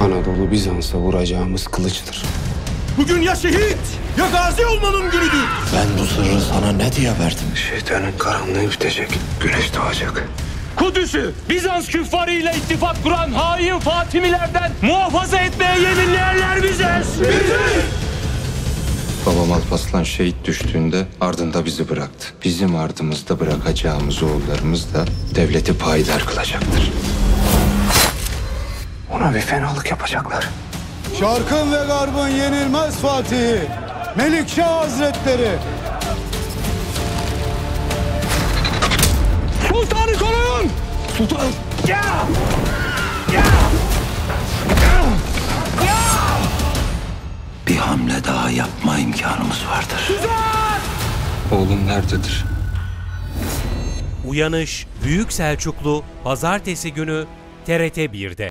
Anadolu Bizans'a vuracağımız kılıçtır. Bugün ya şehit ya gazi olmanın günüdür. Ben bu sırrı sana ne diye verdim? Şeytanın karanlığı bitecek, güneş doğacak. Kudüs'ü Bizans küffarıyla ittifak kuran hain Fatimilerden muhafaza etmeye yeminleyenler biziz. Babam Alp Aslan şehit düştüğünde ardında bizi bıraktı. Bizim ardımızda bırakacağımız oğullarımız da devleti payidar kılacaktır. Ona bir fenalık yapacaklar. Şarkın ve garbın yenilmez Fatihi, Melikşah Hazretleri. Sultanı koruyun! Sultan! Ya! Ya! Ya! Ya! Bir hamle daha yapma imkanımız vardır. Güzel! Oğlum nerededir? Uyanış Büyük Selçuklu Pazartesi günü TRT 1'de.